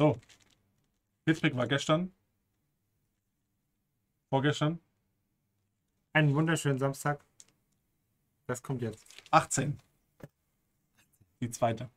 So. Hedwig war gestern. Vorgestern. Einen wunderschönen Samstag. Das kommt jetzt. 18. Die zweite.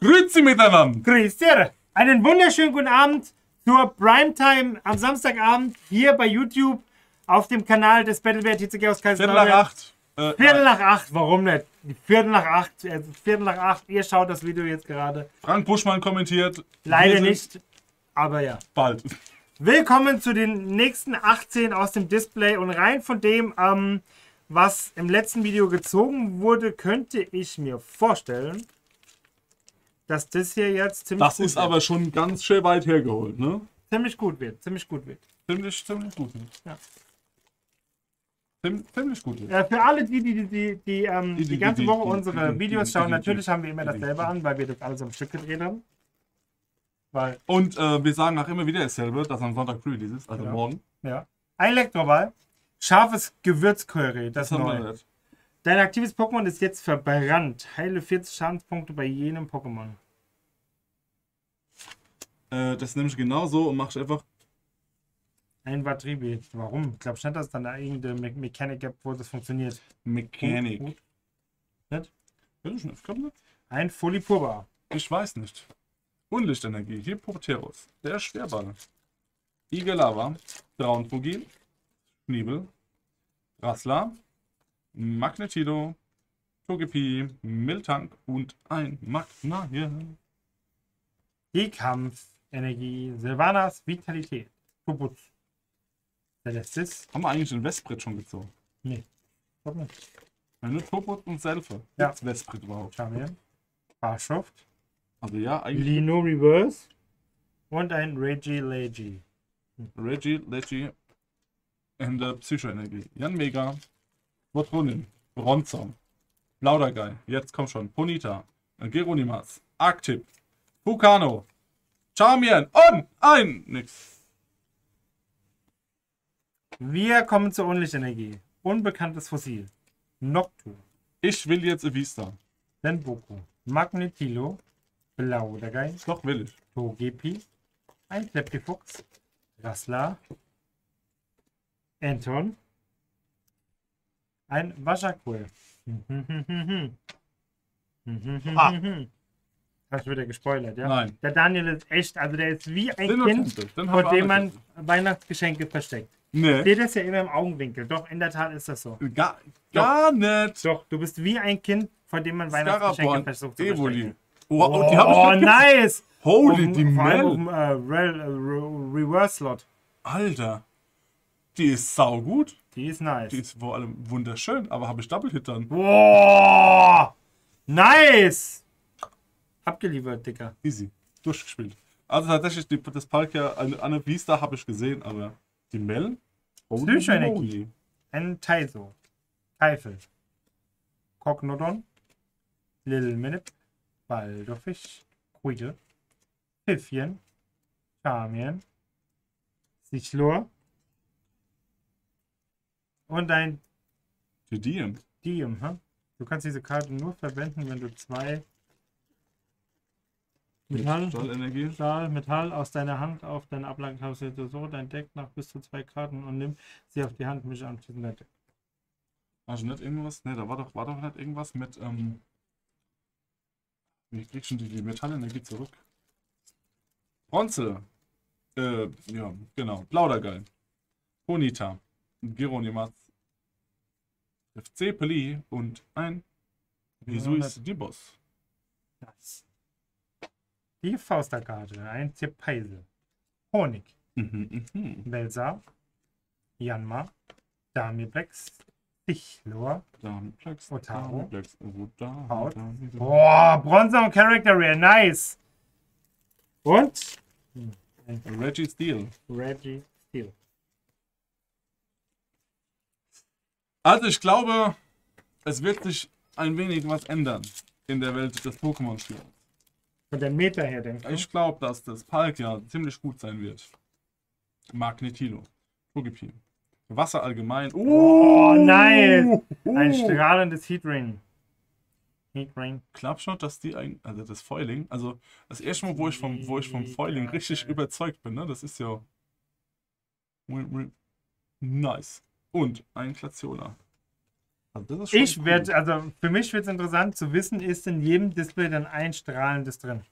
Grüezi miteinander! Grüß dir! Einen wunderschönen guten Abend zur Primetime am Samstagabend hier bei YouTube auf dem Kanal des Battle Bear TCG aus Kaiserslautern. Viertel nach acht. Viertel nach acht, warum nicht? Viertel nach acht, ihr schaut das Video jetzt gerade. Frank Buschmann kommentiert. Leider nicht, aber ja. Bald. Willkommen zu den nächsten 18 aus dem Display und rein von dem, was im letzten Video gezogen wurde, könnte ich mir vorstellen, dass das hier jetzt ziemlich gut wird. Das ist aber schon ganz schön weit hergeholt, ne? Ziemlich gut wird, ziemlich gut wird. Ziemlich gut wird. Ja. Ziemlich gut wird. Ja, für alle, die ganze Woche unsere Videos schauen, natürlich haben wir immer dasselbe an, weil wir das alles am Stück gedreht haben. Weil wir sagen auch immer wieder dasselbe, dass am Sonntag Pre-Release ist, also morgen. Ja. Ein Elektroball, scharfes Gewürzcurry, das haben wir nicht. Dein aktives Pokémon ist jetzt verbrannt. Heile 40 Schadenspunkte bei jenem Pokémon. Das nehme ich genauso und mache einfach. Ein Wattrieb. Warum? Ich glaube, stand das dann da irgendeine Mechanik, wo das funktioniert. Mechanik. Nicht? Ich glaube nicht. Ein Folipurba. Ich weiß nicht. Unlichtenergie. Hippopterus. Der Schwerball. Igelava. Braunfugil. Schneebel. Rassler. Magnetido, Togepi, Miltank und ein Magna. Die Kampfenergie, Silvanas Vitalität, Tobut, Celestis. Haben wir eigentlich den Westbrett schon gezogen? Nee, ich nicht. Ja, nur Tobut und Selfie. Ja. Westbrett überhaupt. Chavian, Barschaft. Also ja, eigentlich. Lino Reverse und ein Reggie-Legi. Reggie-Legi und Psychoenergie. Jan Mega. Wotronin, Bronze, Plaudergeil, jetzt komm schon, Ponita, Geronimas, Arktip, Vulcano, Charmian und nix. Wir kommen zur Unlichtenergie. Unbekanntes Fossil. Noctu. Ich will jetzt Evista. Senboku, Magnetilo, Plaudergeil. Doch will ich. Togepi, ein Kleptifuchs, Rassler, Anton. Ein Waschakul. Hast du wieder gespoilert, ja? Nein. Der Daniel ist echt, also der ist wie ein Kind, vor dem man Weihnachtsgeschenke versteckt. Nee. Ich sehe das ja immer im Augenwinkel. Doch, in der Tat ist das so. Gar nicht. Doch, du bist wie ein Kind, vor dem man Weihnachtsgeschenke versucht zu verstecken. Oh, die hab ich nice. Holy, die Reverse-Slot. Alter. Die ist saugut. Die ist nice. Die ist vor allem wunderschön, aber habe ich Double-Hit dann. Boah! Nice! Abgeliefert, Dicker. Easy. Durchgespielt. Also tatsächlich, das Park ja eine Vista habe ich gesehen, aber die Mel? Psychoenergie. Ein Taizo. Teifel. Kognodon. Little Minip. Baldorfisch. Quigel. Piffchen. Charmian. Sichlor. Und ein Diem. Diem, hä? Du kannst diese Karte nur verwenden, wenn du zwei Metall aus deiner Hand auf deine Ablage kannst. So, dein Deck nach bis zu zwei Karten und nimm sie auf die Hand, mische am Titel der Deck. Hast du nicht irgendwas? Ne, da war doch nicht irgendwas mit. Ich krieg schon die Metallenergie zurück. Bronze. Ja, genau. Plaudergeil. Ponita. Geronimas, FC Peli und ein Visuis Dibos. Nice. Die Fausterkarte, ein Zirpeisel. Honig. Belsa, Janma, Damiplex, Sichlor, Otaro, Haut. Boah, Bronze und Character Rare, nice! Und? Reggie Steel. Reggie Steel. Also ich glaube, es wird sich ein wenig was ändern in der Welt des Pokémon-Spiels. Von der Meta her, denke ich. Ich glaube, dass das Palk ja ziemlich gut sein wird. Magnetido. Togepi. Wasser allgemein. Oh, nice! Ein strahlendes Heatring. Klappshot, dass die eigentlich, also das Foiling, also das erste Mal, wo ich vom Foiling richtig überzeugt bin, ne? Das ist ja nice. Und ein Glaciolor. Also das ist schon cool. Also für mich wird es interessant zu wissen, ist in jedem Display dann ein strahlendes drin.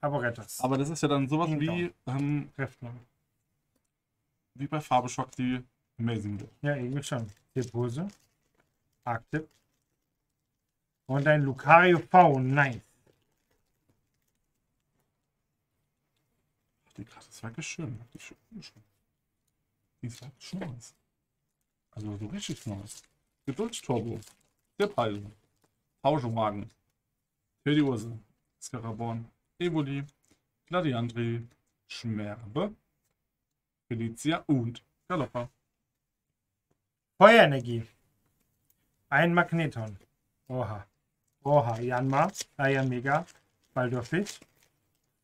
Aber das ist ja dann sowas wie wie bei Farbeschock, die amazing wird. Ja, irgendwie schon. Depose, Arctic. Und ein Lucario V, nice. Die Karte ist wirklich schön. Die ist wirklich schön nice. Also so richtig nice. Geduldsturbo. Der Pfeil. Pauschenwagen. Periose. Scarabon. Evoli. Gladiandri. Schmerbe. Felicia und Galoppa. Feuerenergie. Ein Magneton. Oha. Oha, Janma, Mega, Baldorfisch,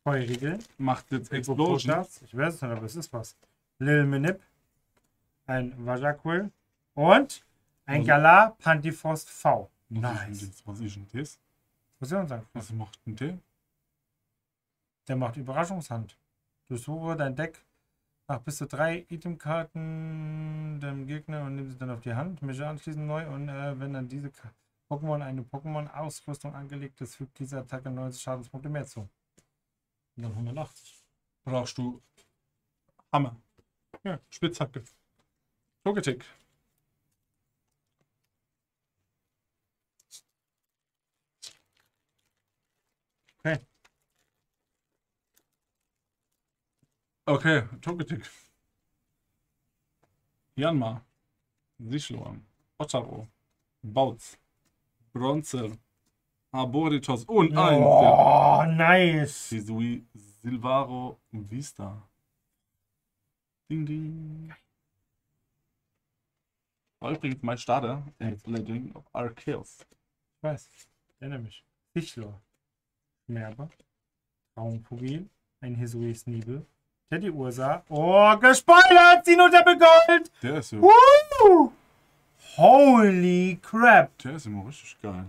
Feurigel. Macht jetzt Explosion. Ich weiß es nicht, aber es ist was. Lil Minip, ein Vajaquil und ein Galar Pantifost V. Nice. Was ist denn das? Was soll man sagen? Was macht denn der? Der macht Überraschungshand. Durchsuche dein Deck nach bis zu 3 Itemkarten dem Gegner und nimm sie dann auf die Hand. Mische anschließend neu und wenn dann diese Karte. Pokémon, eine Pokémon-Ausrüstung angelegt ist, fügt diese Attacke 90 Schadenspunkte mehr zu. Und dann 180. Brauchst du Hammer. Ja, Spitzhacke. Togetic. Okay. Okay, Togetic. Janma. Sichlor. Ottaro. Bautz. Bronze, Arboritos und ein. Oh, nice! Sisui, Silvaro, Vista. Ding, ding. War übrigens mein Starter in Legend of Arceus. Ich weiß, ich erinnere mich. Sichlor, Schmerber, Braunfugil, ein Hisui Schneebel, Teddy Ursa. Oh, gespoilert! Sino Double Gold! Der ist so. Woo! Holy crap! Der ist immer richtig geil.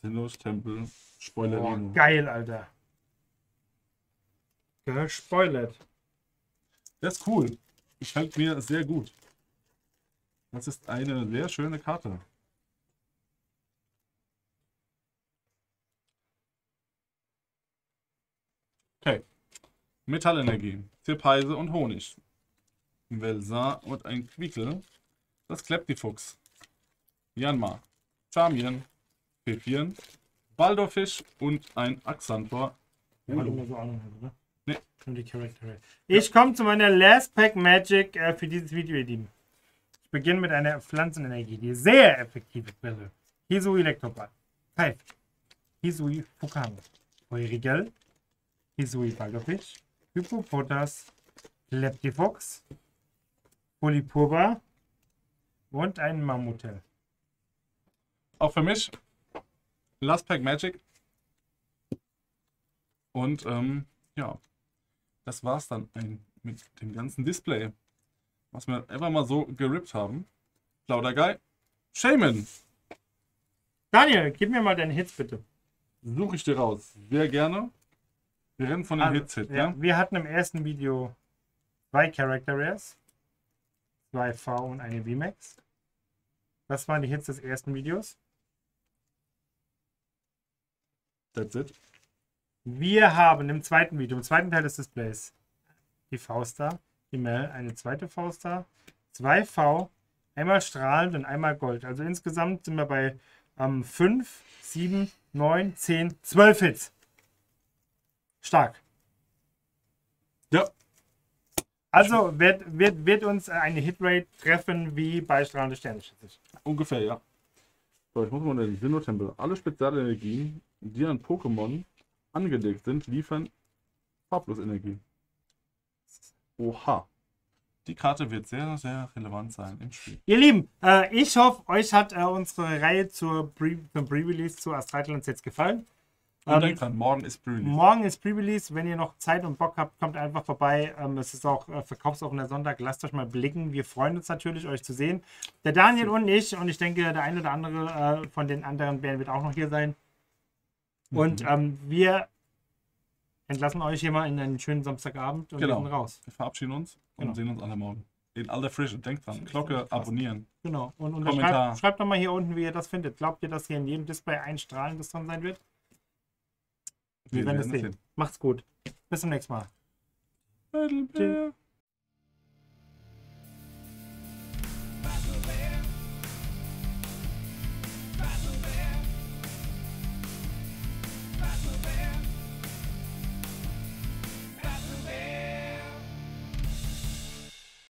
Sinnlos Tempel. Spoiler. Oh, geil, Alter. Gespoilert. Das ist cool. Ich halte mir sehr gut. Das ist eine sehr schöne Karte. Okay. Metallenergie. Zierpeise und Honig. Welser und ein Quickel, das Kleptifuchs, Janma, Chavian, Pfeffchen, Baldorfisch und ein Axantor. Ja, so nee. Ich komme zu meiner Last Pack Magic für dieses Video. Ich beginne mit einer Pflanzenenergie, die sehr effektive Brille. Hisui Elektroball, Pfeif, Hisui Fukano, Feurigel, Hisui Baldorfisch, Hippopterus, Kleptifuchs, Folipurba und ein Mammutel. Auch für mich Last Pack Magic. Und ja, das war's dann mit dem ganzen Display, was wir einfach mal so gerippt haben. Plaudergeil. Shaman. Daniel, gib mir mal deinen Hits bitte. Suche ich dir raus. Sehr gerne. Wir reden von den Hits, ja? Wir hatten im ersten Video 2 Character Rares, 2 V und eine VMAX. Das waren die Hits des ersten Videos. That's it. Wir haben im zweiten Video, im zweiten Teil des Displays, die V-Star, die Mel, eine zweite V-Star, 2 V, einmal strahlend und einmal Gold. Also insgesamt sind wir bei 5, 7, 9, 10, 12 Hits. Stark. Ja. Also wird uns eine Hitrate treffen wie bei strahlende Sterne. Ungefähr, ja. So, ich muss mal unter den Sinnoh-Tempel. Alle Spezialenergien, die an Pokémon angelegt sind, liefern Farblos-Energie. Oha. Die Karte wird sehr, sehr relevant sein im Spiel. Ihr Lieben, ich hoffe, euch hat unsere Reihe zum Pre-Release zu Astrallands jetzt gefallen. Und denkt dran, morgen ist Pre-Release. Morgen ist Pre-Release. Wenn ihr noch Zeit und Bock habt, kommt einfach vorbei. Es ist auch verkaufsoffener Sonntag. Lasst euch mal blicken. Wir freuen uns natürlich, euch zu sehen. Der Daniel und ich denke, der ein oder andere von den anderen Bären wird auch noch hier sein. Und wir entlassen euch hier mal in einen schönen Samstagabend und gehen raus. Wir verabschieden uns und sehen uns alle morgen. In aller Frische. Denkt dran, Glocke, abonnieren. Genau. Und Kommentar. Schreibt doch mal hier unten, wie ihr das findet. Glaubt ihr, dass hier in jedem Display ein strahlendes dran sein wird? Wir werden es sehen. Macht's gut. Bis zum nächsten Mal.